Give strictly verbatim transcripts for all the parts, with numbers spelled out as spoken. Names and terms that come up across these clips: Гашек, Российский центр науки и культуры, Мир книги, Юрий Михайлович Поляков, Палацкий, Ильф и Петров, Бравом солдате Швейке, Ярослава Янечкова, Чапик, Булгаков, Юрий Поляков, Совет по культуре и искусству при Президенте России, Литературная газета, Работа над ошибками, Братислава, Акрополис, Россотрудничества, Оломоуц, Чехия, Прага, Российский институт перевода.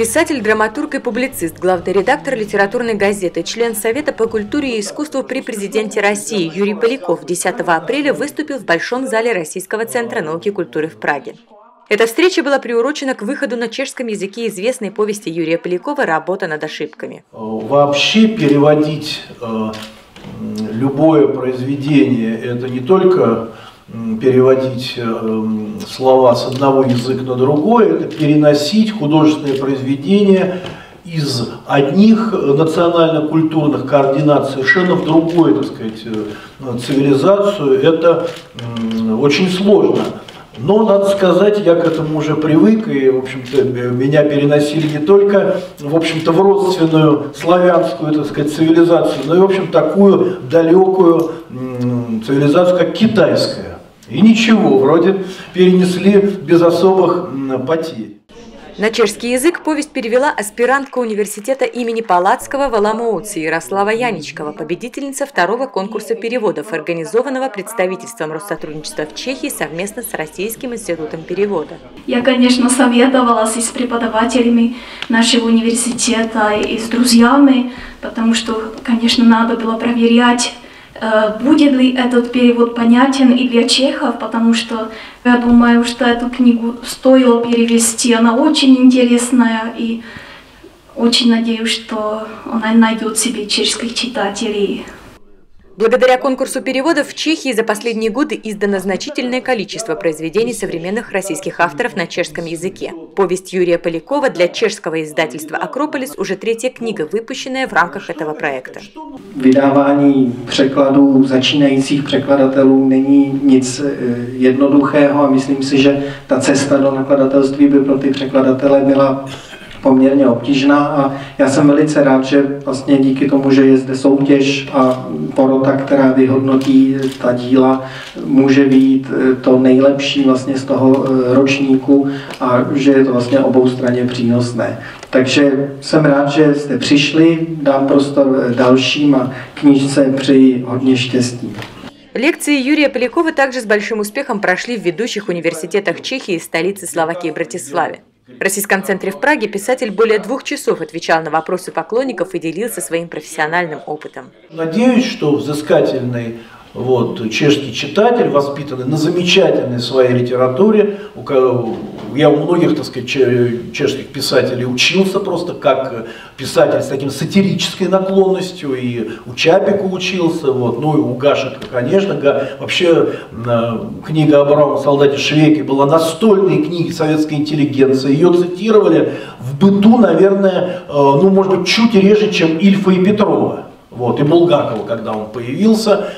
Писатель, драматург и публицист, главный редактор «Литературной газеты», член Совета по культуре и искусству при президенте России Юрий Поляков десятого апреля выступил в Большом зале Российского центра науки и культуры в Праге. Эта встреча была приурочена к выходу на чешском языке известной повести Юрия Полякова «Работа над ошибками». Вообще переводить любое произведение – это не только переводить слова с одного языка на другой, это переносить художественное произведение из одних национально-культурных координат совершенно в другую, так сказать, цивилизацию. Это очень сложно. Но, надо сказать, я к этому уже привык, и, в общем-то, меня переносили не только, в общем-то, в родственную славянскую, так сказать, цивилизацию, но и, в общем, такую далекую цивилизацию, как китайская. И ничего, вроде перенесли без особых потерь. На чешский язык повесть перевела аспирантка университета имени Палацкого в Оломоуце Ярослава Янечкова, победительница второго конкурса переводов, организованного представительством Россотрудничества в Чехии совместно с Российским институтом перевода. Я, конечно, советовалась и с преподавателями нашего университета, и с друзьями, потому что, конечно, надо было проверять, будет ли этот перевод понятен и для чехов, потому что я думаю, что эту книгу стоило перевести. Она очень интересная, и очень надеюсь, что она найдет себе чешских читателей. Благодаря конкурсу переводов в Чехии за последние годы издано значительное количество произведений современных российских авторов на чешском языке. Повесть Юрия Полякова для чешского издательства «Акрополис» уже третья книга, выпущенная в рамках этого проекта. Выдавание перекладов начинающих перекладателей не ничего jednoduchého. Myslím si, že ta cesta do nakladatelství by pro ty překladatele byla poměrně obtížná a já jsem velice rád, že vlastně díky tomu, že je zde soutěž a porota, která vyhodnotí ta díla, může být to nejlepší vlastně z toho ročníku a že je to vlastně oboustranně přínosné. Takže jsem rád, že jste přišli, dám prostor dalším a knížce přeji hodně štěstí. Лекции Юрия Полякова также с большим успехом прошли в ведущих университетах Чехии и столице Словакии Братиславе. В Российском центре в Праге писатель более двух часов отвечал на вопросы поклонников и делился своим профессиональным опытом. Надеюсь, что взыскательный вот, чешский читатель, воспитанный на замечательной своей литературе, я у многих, так сказать, чешских писателей учился просто как писатель с таким сатирической наклонностью, и у Чапика учился, вот, ну и у Гашека, конечно. Вообще книга о Бравом солдате Швейке была настольной книгой советской интеллигенции, ее цитировали в быту, наверное, ну может быть чуть реже, чем Ильфа и Петрова, вот, и Булгакова, когда он появился.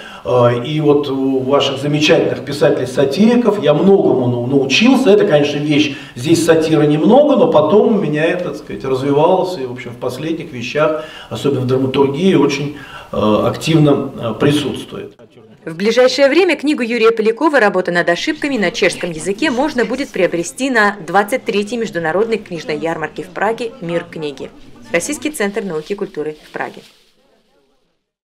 И вот у ваших замечательных писателей-сатириков я многому научился. Это, конечно, вещь, здесь сатиры немного, но потом у меня это, так сказать, развивалось. И, в общем, в последних вещах, особенно в драматургии, очень активно присутствует. В ближайшее время книгу Юрия Полякова «Работа над ошибками» на чешском языке можно будет приобрести на двадцать третьей международной книжной ярмарке в Праге «Мир книги». Российский центр науки и культуры в Праге.